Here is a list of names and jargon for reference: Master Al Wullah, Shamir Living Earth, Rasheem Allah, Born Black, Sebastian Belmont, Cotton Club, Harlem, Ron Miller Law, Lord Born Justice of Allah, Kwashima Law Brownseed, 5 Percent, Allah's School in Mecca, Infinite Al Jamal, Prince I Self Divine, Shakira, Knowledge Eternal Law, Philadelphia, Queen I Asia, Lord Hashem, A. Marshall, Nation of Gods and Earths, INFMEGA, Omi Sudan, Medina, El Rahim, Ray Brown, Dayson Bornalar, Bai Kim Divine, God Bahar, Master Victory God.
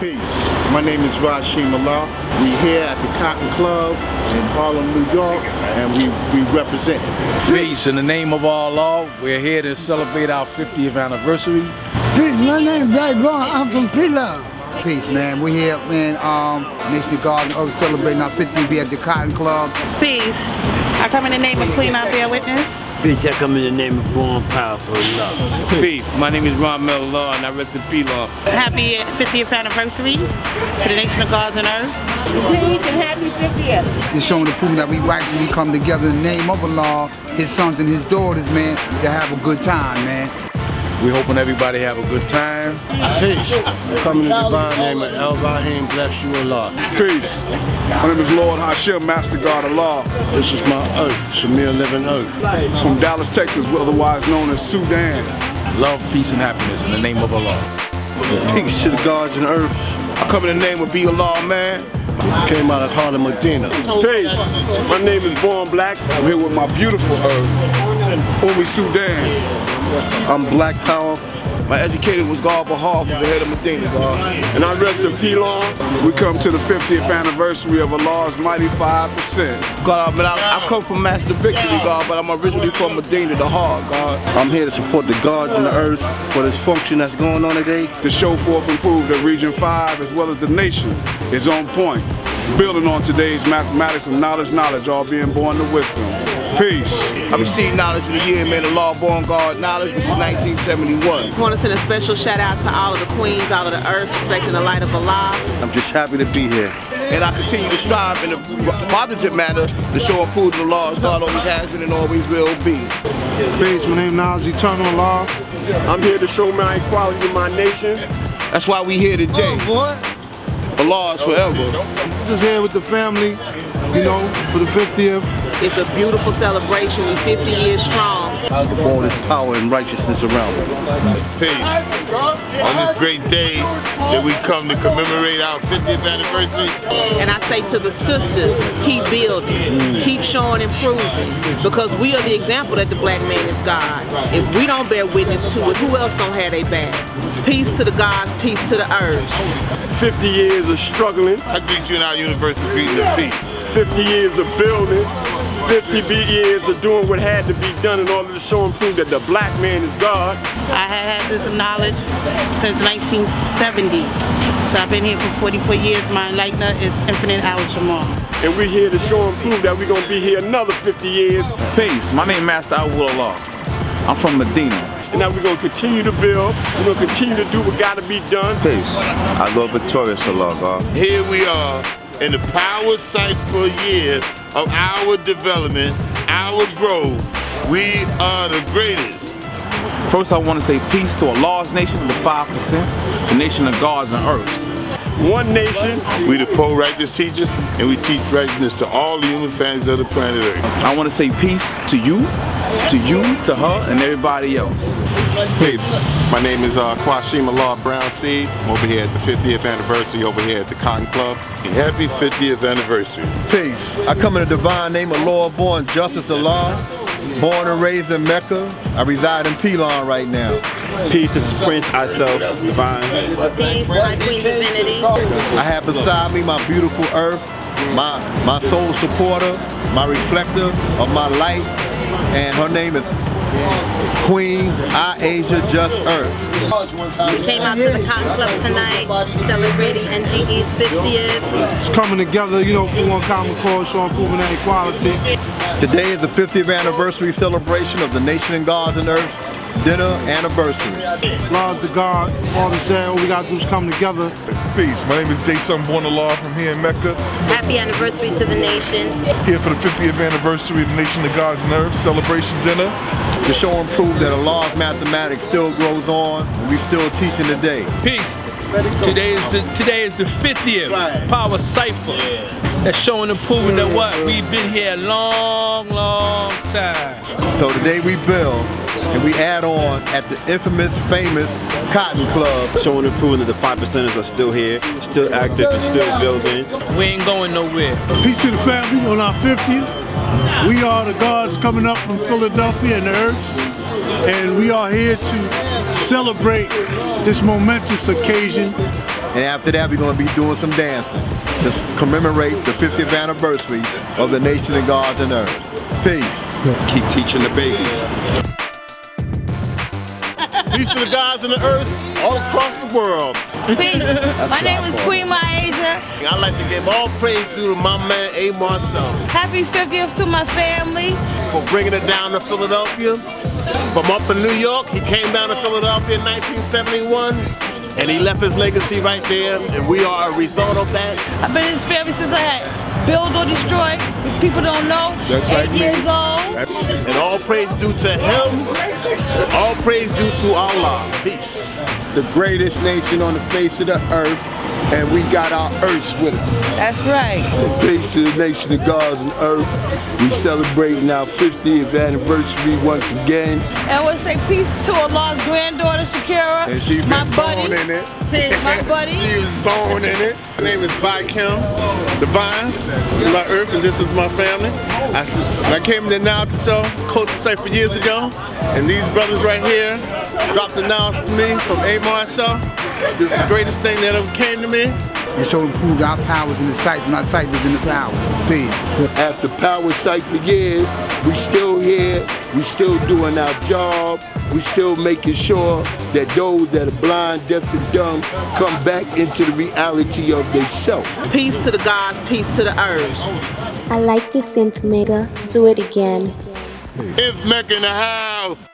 Peace. My name is Rasheem Allah. We're here at the Cotton Club in Harlem, New York, and we represent peace in the name of Allah. We're here to celebrate our 50th anniversary. Peace. My name is Ray Brown. I'm from Pillow. Peace, man. We're here, man. Nation of Gods and Earths celebrating our 50th year at the Cotton Club. Peace. I come in the name of Queen I Bear Witness. Peace. I come in the name of Born Powerful Love. Peace. My name is Ron Miller Law and I rest in peace, Law. Happy 50th anniversary to the Nation of Gods and Earths. Peace and happy 50th. It's showing the proof that we righteously come together in the name of Allah, His sons and His daughters, man, to have a good time, man. We're hoping everybody have a good time. Peace. Come in the divine name of El Rahim, bless you Allah. Peace. My name is Lord Hashem, Master God Allah. This is my oath, Shamir Living Earth. From Dallas, Texas, otherwise known as Sudan. Love, peace, and happiness in the name of Allah. Peace to the gods and earth. I come in the name of Be Allah, man. Came out of Harlem, Medina. Peace. My name is Born Black. I'm here with my beautiful earth, Omi Sudan. I'm Black Power. My educator was God Bahar, for the head of Medina, God. And I rest in Pilon. We come to the 50th anniversary of Allah's mighty 5%. God, but I come from Master Victory God, but I'm originally from Medina, the heart, God. I'm here to support the gods and the earth for this function that's going on today. To show forth and prove that Region 5, as well as the nation, is on point. Building on today's mathematics and knowledge, all being born to wisdom. Peace. I received knowledge of the year, man, the Lord Born God knowledge, which is 1971. I want to send a special shout out to all of the queens, all of the earth, reflecting the light of Allah. I'm just happy to be here. And I continue to strive in a positive manner to show and prove the law as God always has been and always will be. Peace, my name is Knowledge Eternal Law. I'm here to show my equality to my nation. That's why we here today. The law is forever. Just here with the family, you know, for the 50th. It's a beautiful celebration. We're 50 years strong. For all this power and righteousness around us. Peace. On this great day that we come to commemorate our 50th anniversary. And I say to the sisters, keep building, keep showing and proving, because we are the example that the black man is God. If we don't bear witness to it, who else gonna have their back? Peace to the gods, peace to the earth. 50 years of struggling. I greet you in our universe of peace and peace. 50 years of building. 50 years of doing what had to be done in order to show and prove that the black man is God. I have had this knowledge since 1970, so I've been here for 44 years. My enlightener is Infinite Al Jamal. And we're here to show and prove that we're going to be here another 50 years. Peace. My name is Master Al Wullah. I'm from Medina. And now we're going to continue to build. We're going to continue to do what got to be done. Peace. I love victorious Allah, God. Here we are in the power cycle years of our development, our growth. We are the greatest. First, I want to say peace to Allah's nation of the 5%, the nation of gods and earths. One nation. We the pro-righteous teachers, and we teach righteousness to all the human families of the planet Earth. I want to say peace to you, to her, and everybody else. Peace. My name is Kwashima Law Brownseed. I'm over here at the 50th anniversary, over here at the Cotton Club. And happy 50th anniversary. Peace. I come in the divine name of Lord Born Justice of Allah. Born and raised in Mecca. I reside in Pilon right now. Peace. This is Prince I Self Divine. Peace. My Queen Divinity. I have beside me my beautiful earth, my soul supporter, my reflector of my light, and her name is Queen I Asia, just Earth. We came out to the Cotton Club tonight, celebrating NGE's 50th. It's coming together, you know, for one common cause, showing proving that equality. Today is the 50th anniversary celebration of the Nation of Gods and Earth dinner anniversary. Laws to God, Father said, all we gotta do is come together. Peace. My name is Dayson Bornalar from here in Mecca. Happy anniversary to the nation. Here for the 50th anniversary of the Nation of Gods and Earths celebration dinner. To show and prove that Allah's mathematics still grows on, and we still teaching today. Peace. Today is the 50th power cipher. That's showing and proving that what we've been here a long, long time. So today we build and we add on at the infamous, famous Cotton Club. Showing and proving that the 5%ers are still here, still active, and still building. We ain't going nowhere. Peace to the family on our 50th. We are the gods coming up from Philadelphia and the earth. And we are here to celebrate this momentous occasion And after that, we're going to be doing some dancing to commemorate the 50th anniversary of the Nation of Gods and Earths. Peace. Keep teaching the babies. Peace to the gods and the earth all across the world. Peace. My name is Queen I Asia. I'd like to give all praise due to my man, A. Marshall. Happy 50th to my family. For bringing it down to Philadelphia. From up in New York, he came down to Philadelphia in 1971, and he left his legacy right there, and we are a result of that. I've been in his family since I had build or destroy, which people don't know. That's right, 8 years old. And all praise due to him, all praise due to Allah. Peace. The greatest nation on the face of the earth, and we got our earths with it. That's right. Peace to the Nation of Gods and Earth. We celebrating our 50th anniversary once again. And I want to say peace to Allah's granddaughter, Shakira. And she's my buddy. Born in it. My buddy. She was born in it. My name is Bai Kim Divine. This is my earth and this is my family. I came to Now to Show, coach to say for years ago, and these brothers right here dropped the knowledge to me from A. Marshall. This is the greatest thing that ever came to me. And showed and proved our powers in the cipher, not ciphers in the power. Peace. After power cipher years, we still here, we still doing our job, we still making sure that those that are blind, deaf, and dumb come back into the reality of themselves. Peace to the gods, peace to the earth. I like you, Synth Mega. Do it again. It's Mecca in the house.